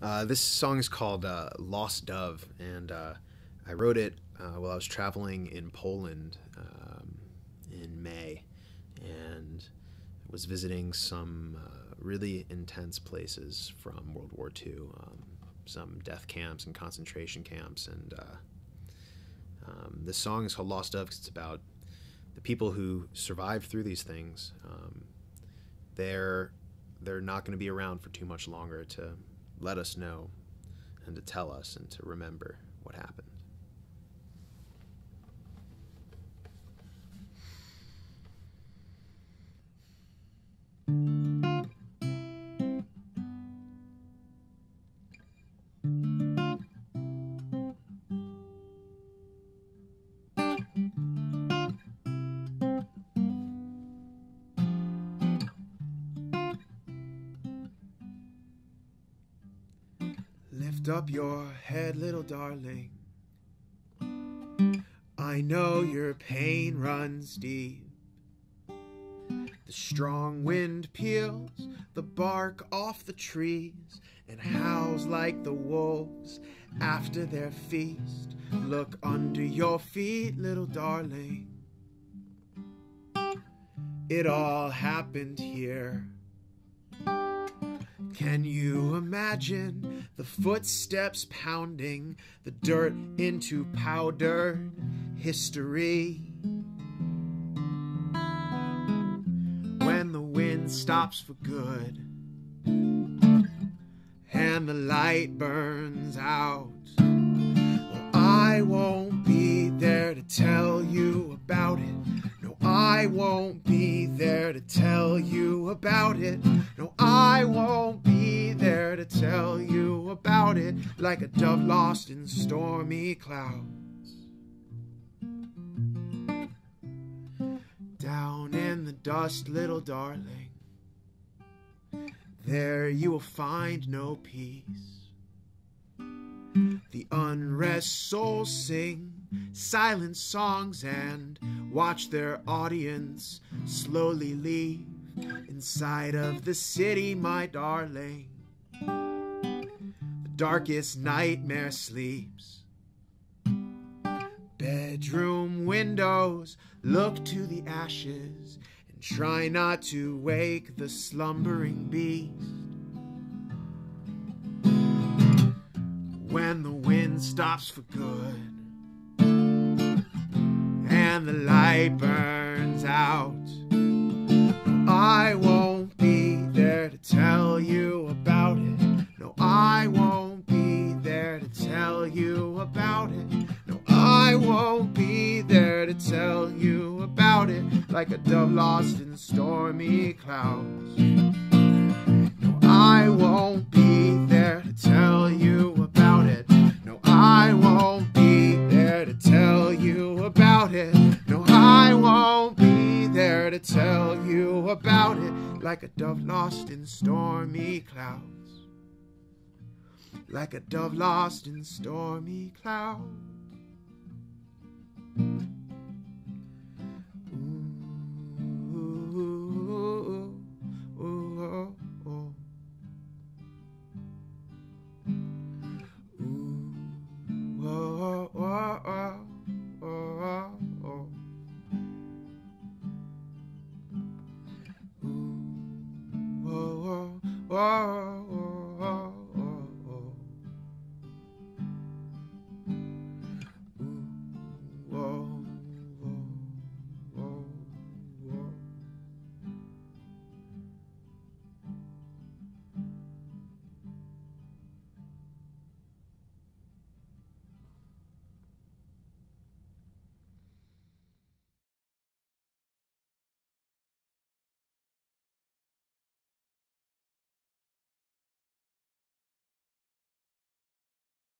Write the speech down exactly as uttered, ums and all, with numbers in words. Uh, this song is called uh, Lost Dove, and uh, I wrote it uh, while I was traveling in Poland um, in May, and was visiting some uh, really intense places from World War Two, um, some death camps and concentration camps. And uh, um, this song is called Lost Dove because it's about the people who survived through these things. Um, they're, they're not going to be around for too much longer to let us know and to tell us and to remember what happened. Lift up your head, little darling. I know your pain runs deep. The strong wind peels the bark off the trees and howls like the wolves after their feast. Look under your feet, little darling. It all happened here. Can you imagine the footsteps pounding the dirt into powdered history? When the wind stops for good and the light burns out, well, I won't be there to tell you about it. No, I won't be there to tell you about it. No, I won't be there to tell you about it. Like a dove lost in stormy clouds, down in the dust, little darling, there you will find no peace. The unrest souls sing silent songs and watch their audience slowly leave. Inside of the city, my darling, the darkest nightmare sleeps. Bedroom windows look to the ashes and try not to wake the slumbering beast. When the wind stops for good and the light burns out, no, I won't be there to tell you about it. No, I won't be there to tell you about it. No, I won't be there to tell you about it. Like a dove lost in stormy clouds, no, I won't be there to tell you about it. No, I won't be there to tell you about it. No, I won't be there to tell you about it. Like a dove lost in stormy clouds. Like a dove lost in stormy clouds.